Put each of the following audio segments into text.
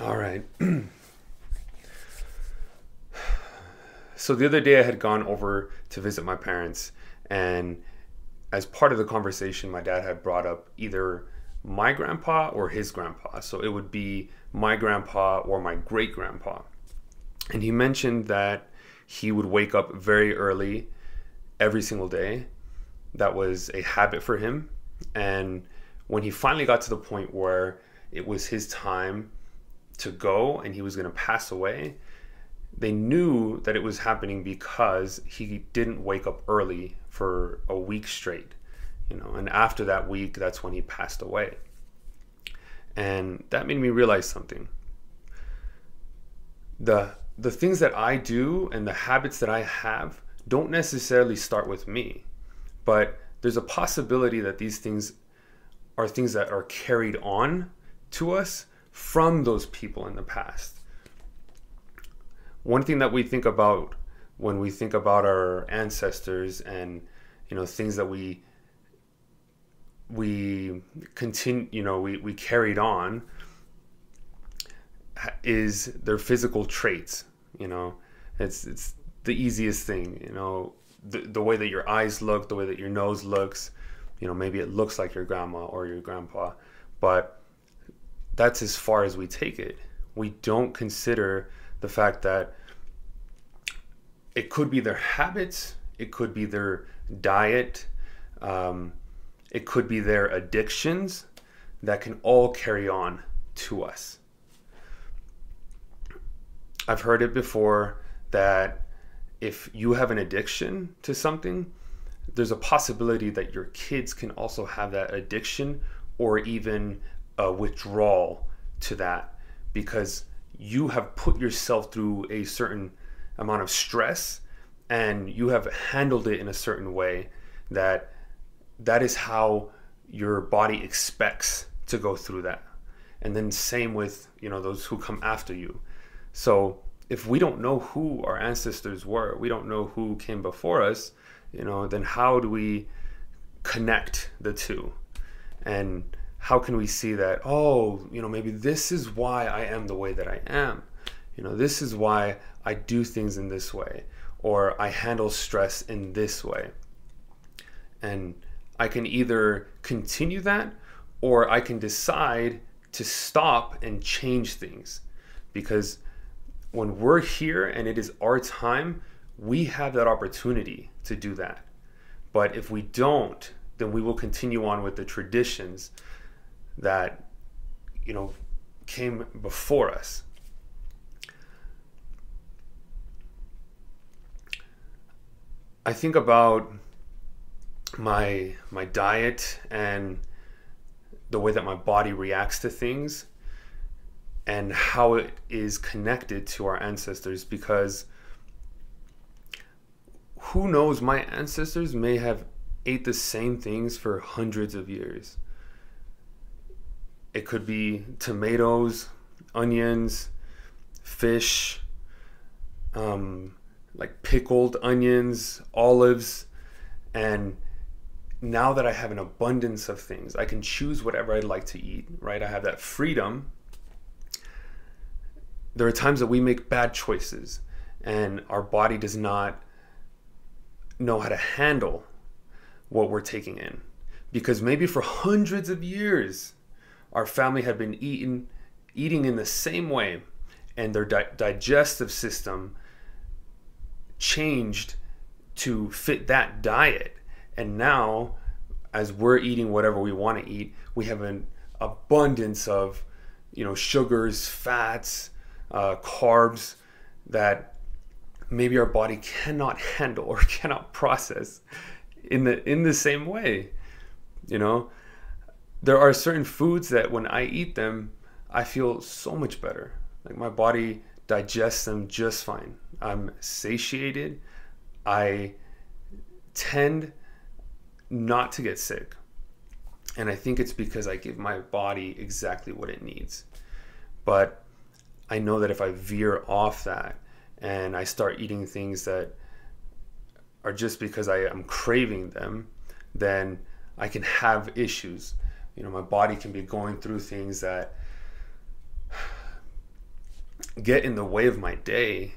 All right. So the other day I had gone over to visit my parents, and as part of the conversation, my dad had brought up either my grandpa or his grandpa. So it would be my grandpa or my great-grandpa. And he mentioned that he would wake up very early every single day. That was a habit for him. And when he finally got to the point where it was his time to go and he was going to pass away, they knew that it was happening because he didn't wake up early for a week straight, you know, and after that week, that's when he passed away. And that made me realize something. The things that I do and the habits that I have don't necessarily start with me, but there's a possibility that these things that are carried on to us from those people in the past. One thing that we think about when we think about our ancestors and, you know, things that we continue, you know, we carried on, is their physical traits. You know, it's the easiest thing, you know, the way that your eyes look, the way that your nose looks, you know, maybe it looks like your grandma or your grandpa, but that's as far as we take it. We don't consider the fact that it could be their habits, it could be their diet, it could be their addictions that can all carry on to us. I've heard it before that if you have an addiction to something, there's a possibility that your kids can also have that addiction or even a withdrawal to that, because you have put yourself through a certain amount of stress and you have handled it in a certain way that is how your body expects to go through that. And then same with, you know, those who come after you. So if we don't know who our ancestors were, we don't know who came before us, you know, then how do we connect the two? And how can we see that, oh, you know, maybe this is why I am the way that I am. You know, this is why I do things in this way, or I handle stress in this way. And I can either continue that, or I can decide to stop and change things. Because when we're here and it is our time, we have that opportunity to do that. But if we don't, then we will continue on with the traditions that, you know, came before us. I think about my diet and the way that my body reacts to things and how it is connected to our ancestors, because who knows, my ancestors may have ate the same things for hundreds of years. It could be tomatoes, onions, fish, like pickled onions, olives. And now that I have an abundance of things, I can choose whatever I'd like to eat, right? I have that freedom. There are times that we make bad choices and our body does not know how to handle what we're taking in, because maybe for hundreds of years, our family had been eating in the same way, and their digestive system changed to fit that diet. And now, as we're eating whatever we want to eat, we have an abundance of, you know, sugars, fats, carbs that maybe our body cannot handle or cannot process in the same way, you know. There are certain foods that when I eat them, I feel so much better. Like my body digests them just fine. I'm satiated. I tend not to get sick. And I think it's because I give my body exactly what it needs. But I know that if I veer off that and I start eating things that are just because I am craving them, then I can have issues. You know, my body can be going through things that get in the way of my day.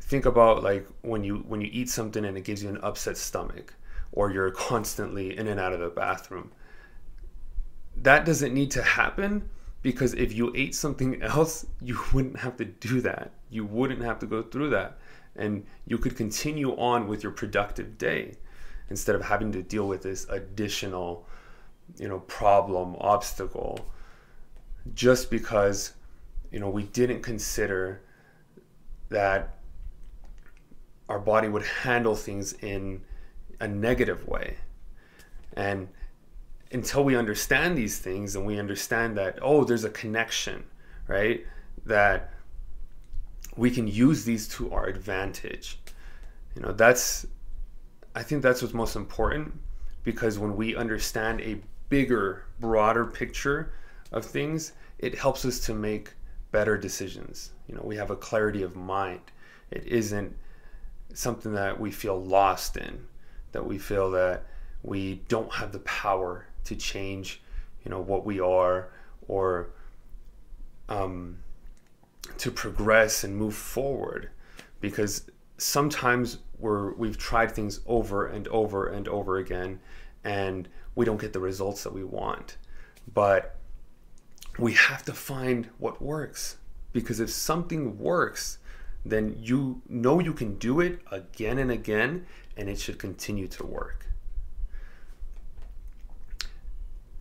Think about like when you eat something and it gives you an upset stomach, or you're constantly in and out of the bathroom. That doesn't need to happen, because if you ate something else, you wouldn't have to do that. You wouldn't have to go through that. And you could continue on with your productive day instead of having to deal with this additional, problem, obstacle, just because, we didn't consider that our body would handle things in a negative way. And until we understand these things and we understand that, oh, there's a connection, right? That we can use these to our advantage. I think that's what's most important, because when we understand a bigger, broader picture of things, it helps us to make better decisions. We have a clarity of mind. It isn't something that we feel lost in, that we feel that we don't have the power to change, what we are, or to progress and move forward. Because sometimes we've tried things over and over and over again, and we don't get the results that we want. But we have to find what works, because if something works, then you can do it again and again, and it should continue to work.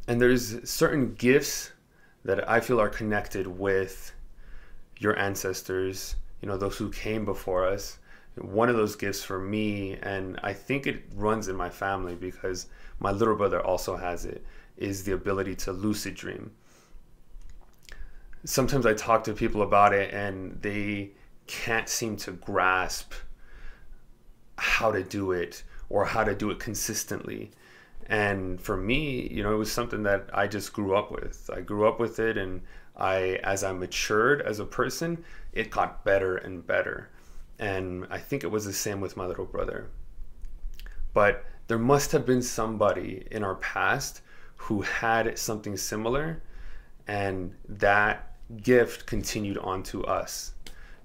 And there's certain gifts that I feel are connected with your ancestors, those who came before us. One of those gifts for me, and I think it runs in my family because my little brother also has it, is the ability to lucid dream. Sometimes I talk to people about it and they can't seem to grasp how to do it, or how to do it consistently. And for me, it was something that I just grew up with. I grew up with it, and as I matured as a person, it got better and better. And I think it was the same with my little brother. But there must have been somebody in our past who had something similar, and that gift continued on to us.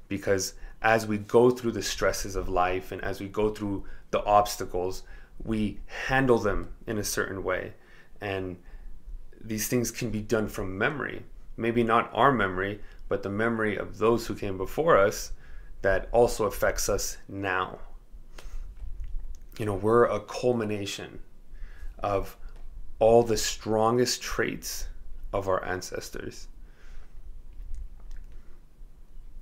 Because as we go through the stresses of life, and as we go through the obstacles, we handle them in a certain way. And these things can be done from memory. Maybe not our memory, but the memory of those who came before us, that also affects us now. We're a culmination of all the strongest traits of our ancestors.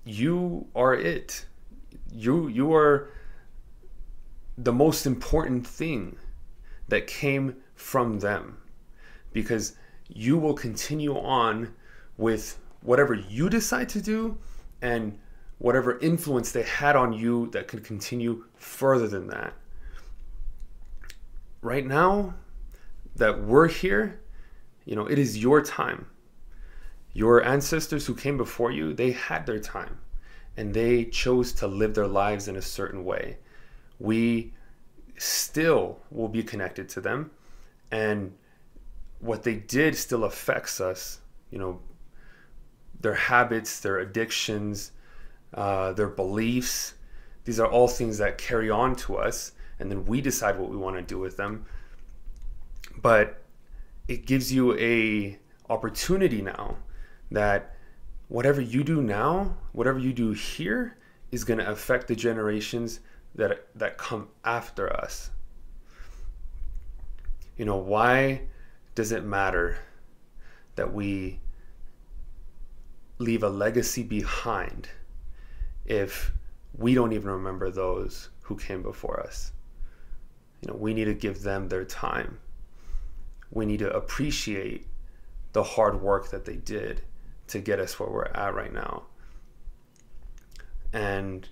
You are it. You are the most important thing that came from them, because you will continue on with whatever you decide to do, and whatever influence they had on you that could continue further than that. Right now that we're here, it is your time. Your ancestors who came before you, they had their time, and they chose to live their lives in a certain way. We still will be connected to them, and what they did still affects us. Their habits, their addictions, their beliefs, these are all things that carry on to us, and then we decide what we want to do with them. But it gives you an opportunity now, that whatever you do now, whatever you do here, is going to affect the generations that come after us. Why does it matter that we leave a legacy behind if we don't even remember those who came before us? We need to give them their time. We need to appreciate the hard work that they did to get us where we're at right now. And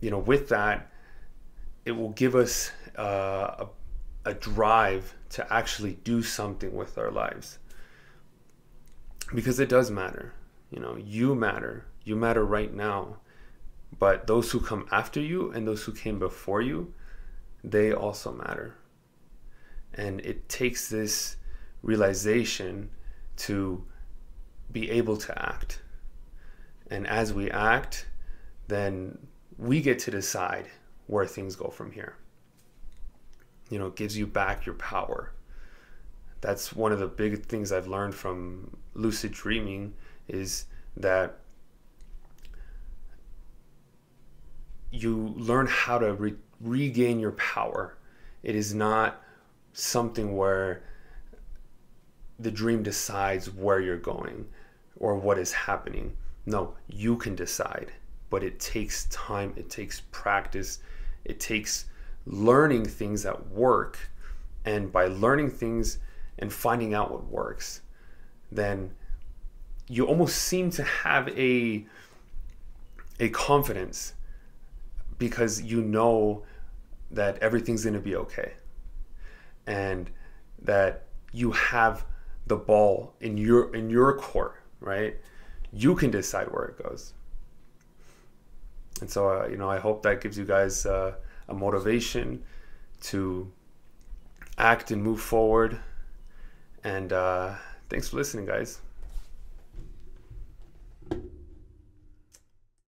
with that, it will give us a drive to actually do something with our lives, because it does matter. You matter. You matter right now, but those who come after you and those who came before you, they also matter. And it takes this realization to be able to act. And as we act, then we get to decide where things go from here. You know, it gives you back your power. That's one of the big things I've learned from lucid dreaming, is that you learn how to regain your power. It is not something where the dream decides where you're going or what is happening. No, you can decide, but it takes time, it takes practice, it takes learning things that work. And by learning things and finding out what works, then you almost seem to have a confidence, because you know that everything's going to be okay, and that you have the ball in your court, right? You can decide where it goes. And so, you know, I hope that gives you guys a motivation to act and move forward. And thanks for listening, guys.